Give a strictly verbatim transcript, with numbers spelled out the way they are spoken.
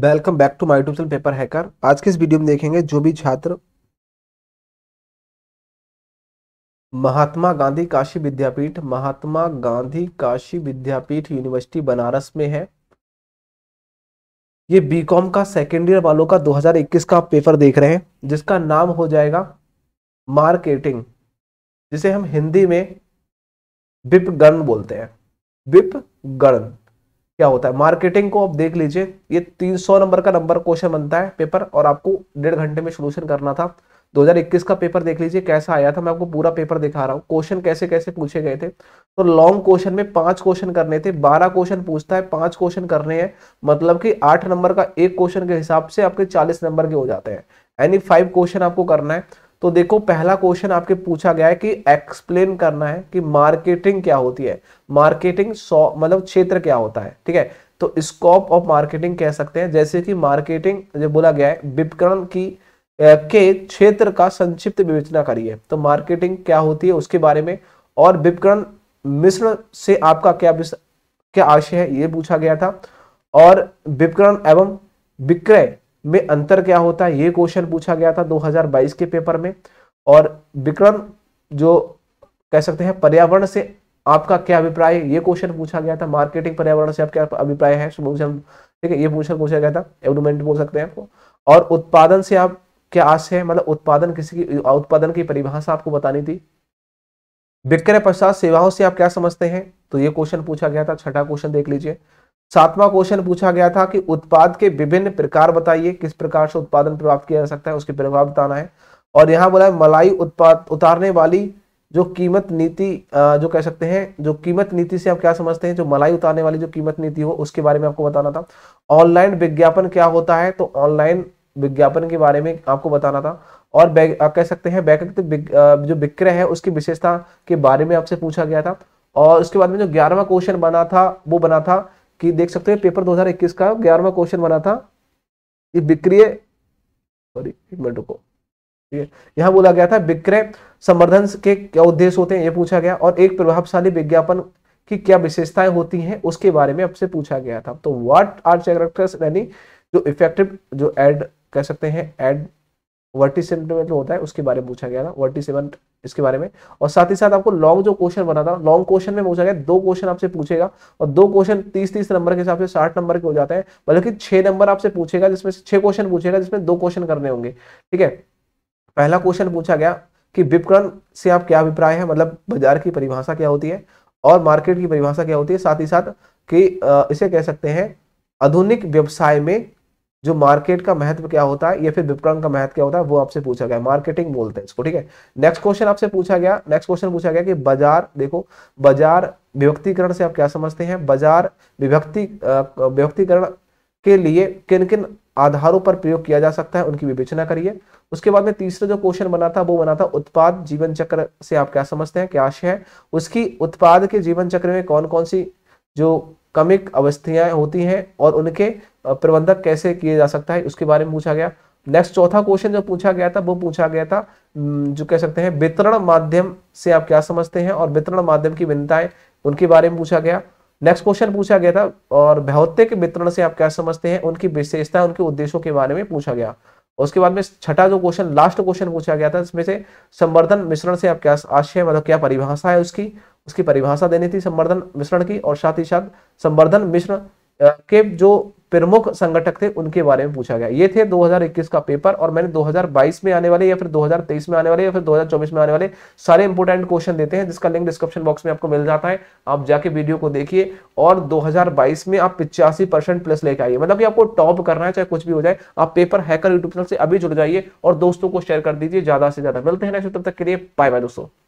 Welcome back to my YouTube channel paper hacker. आज के इस वीडियो में देखेंगे जो भी छात्र महात्मा गांधी काशी विद्यापीठ महात्मा गांधी काशी विद्यापीठ यूनिवर्सिटी बनारस में है, ये बी कॉम का सेकेंड ईयर वालों का दो हज़ार इक्कीस का पेपर देख रहे हैं, जिसका नाम हो जाएगा मार्केटिंग, जिसे हम हिंदी में विपणन बोलते हैं। विपणन क्या होता है? मार्केटिंग को आप देख लीजिए, ये तीन सौ नंबर का नंबर क्वेश्चन बनता है पेपर और आपको डेढ़ घंटे में सोल्यूशन करना था। दो हज़ार इक्कीस का पेपर देख लीजिए कैसा आया था, मैं आपको पूरा पेपर दिखा रहा हूँ, क्वेश्चन कैसे कैसे पूछे गए थे। तो लॉन्ग क्वेश्चन में पांच क्वेश्चन करने थे, बारह क्वेश्चन पूछता है, पांच क्वेश्चन करने हैं, मतलब कि आठ नंबर का एक क्वेश्चन के हिसाब से आपके चालीस नंबर के हो जाते हैं, यानी फाइव क्वेश्चन आपको करना है। तो देखो पहला क्वेश्चन आपके पूछा गया है कि एक्सप्लेन करना है कि मार्केटिंग क्या होती है, मार्केटिंग सौ मतलब क्षेत्र क्या होता है, ठीक है। तो स्कोप ऑफ मार्केटिंग कह सकते हैं, जैसे कि मार्केटिंग जो बोला गया है विपणन की के क्षेत्र का संक्षिप्त विवेचना करिए, तो मार्केटिंग क्या होती है उसके बारे में, और विपणन मिश्रण से आपका क्या क्या आशय है ये पूछा गया था, और विपणन एवं विक्रय में अंतर क्या होता है ये क्वेश्चन पूछा गया था दो हज़ार बाईस के पेपर में, और विक्रम जो कह सकते हैं पर्यावरण से आपका क्या अभिप्राय है ये क्वेश्चन पूछा गया था। मार्केटिंग पर्यावरण से आपका अभिप्राय है, ठीक है, ये क्वेश्चन पूछा गया था, एवलमेंट बोल सकते हैं आपको। और उत्पादन से आप क्या आशय है, मतलब उत्पादन किसी की उत्पादन की परिभाषा आपको बतानी थी। विक्रय पश्चात सेवाओं से आप क्या समझते हैं, तो ये क्वेश्चन पूछा गया था। छठा क्वेश्चन देख लीजिए। सातवां क्वेश्चन पूछा गया था कि उत्पाद के विभिन्न प्रकार बताइए, किस प्रकार से उत्पादन प्राप्त किया जा सकता है उसके प्रभाव बताना है। और यहाँ बोला है मलाई उत्पाद उतारने वाली जो कीमत नीति, जो कह सकते हैं जो कीमत नीति से आप क्या समझते हैं, जो मलाई उतारने वाली जो कीमत नीति हो उसके बारे में आपको बताना था। ऑनलाइन विज्ञापन क्या होता है, तो ऑनलाइन विज्ञापन के बारे में आपको बताना था। और कह सकते हैं वैकल्पिक जो विक्रय है उसकी विशेषता के बारे में आपसे पूछा गया था। और उसके बाद में जो ग्यारहवां क्वेश्चन बना था वो बना था कि देख सकते हैं पेपर दो हज़ार इक्कीस का ग्यारहवां क्वेश्चन बना था ये विक्रय, सॉरी एक मिनट रुको, ठीक है, यहाँ बोला गया था विक्रय संवर्धन के क्या उद्देश्य होते हैं ये पूछा गया, और एक प्रभावशाली विज्ञापन की क्या विशेषताएं होती हैं उसके बारे में आपसे पूछा गया था। तो व्हाट आर कैरेक्टर्स, यानी जो इफेक्टिव जो एड कह सकते हैं एड वर्टिसेंट होता है उसके बारे में पूछा गया था, वर्टिसेंट इसके बारे में। और साथ ही साथ आपको लॉन्ग जो क्वेश्चन बना था, लॉन्ग क्वेश्चन में पूछा गया दो क्वेश्चन आपसे पूछेगा, और दो क्वेश्चन तीस तीस नंबर के हिसाब से साठ नंबर के हो जाते हैं, बल्कि छह नंबर आपसे पूछेगा, जिसमें से छह क्वेश्चन पूछेगा जिसमें दो क्वेश्चन करने होंगे, ठीक है। पहला क्वेश्चन पूछा गया कि विपणन से आप क्या अभिप्राय है, मतलब बाजार की परिभाषा क्या होती है और मार्केट की परिभाषा क्या होती है। साथ ही साथ कि इसे कह सकते हैं आधुनिक व्यवसाय में जो मार्केट का महत्व क्या होता है या फिर विपणन का महत्व क्या होता है वो आपसे पूछा गया, मार्केटिंग बोलते हैं इसको, ठीक है। नेक्स्ट क्वेश्चन आपसे पूछा गया, नेक्स्ट क्वेश्चन पूछा गया कि बाजार, देखो बाजार विभक्तिकरण से आप क्या समझते हैं, बाजार विभक्ति विभक्तिकरण के लिए किन किन आधारों पर प्रयोग किया जा सकता है उनकी विवेचना करिए। उसके बाद में तीसरा जो क्वेश्चन बना था वो बना था उत्पाद जीवन चक्र से आप क्या समझते हैं, क्या आशय है उसकी, उत्पाद के जीवन चक्र में कौन कौन सी जो क्रमिक अवस्थियां होती हैं और उनके प्रबंधन कैसे किए जा सकता है उसके बारे में पूछा गया। नेक्स्ट चौथा क्वेश्चन जो पूछा गया था वो पूछा गया था जो कह सकते हैं वितरण माध्यम से आप क्या समझते हैं, और वितरण माध्यम की भिन्नताएं उनके बारे में पूछा गया। नेक्स्ट क्वेश्चन पूछा गया था और भौतिक वितरण से आप क्या समझते हैं, उनकी विशेषता उनके उद्देश्यों के बारे में पूछा गया। उसके बाद में छठा जो क्वेश्चन लास्ट क्वेश्चन पूछा गया था इसमें से संवर्धन मिश्रण से आप क्या आशय, मतलब क्या परिभाषा है उसकी, उसकी परिभाषा देनी थी संवर्धन मिश्रण की। और साथ ही साथ संवर्धन मिश्रण के जो प्रमुख संगठक थे उनके बारे में पूछा गया। ये थे दो हज़ार इक्कीस का पेपर, और मैंने दो हज़ार बाईस में आने वाले या फिर दो हज़ार तेईस में आने वाले या फिर दो हज़ार चौबीस में आने वाले सारे इंपोर्टेंट क्वेश्चन देते हैं, जिसका लिंक डिस्क्रिप्शन बॉक्स में आपको मिल जाता है, आप जाके वीडियो को देखिए। और दो हज़ार बाईस में आप पिचासी परसेंट प्लस लेके आइए, मतलब कि आपको टॉप करना है, चाहे कुछ भी हो जाए। आप पेपर हैकर यूट्यूब चैनल से अभी जुड़ जाइए और दोस्तों को शेयर कर दीजिए ज्यादा से ज्यादा। मिलते हैं नेक्स्ट, तब तक के लिए बाय बाय दोस्तों।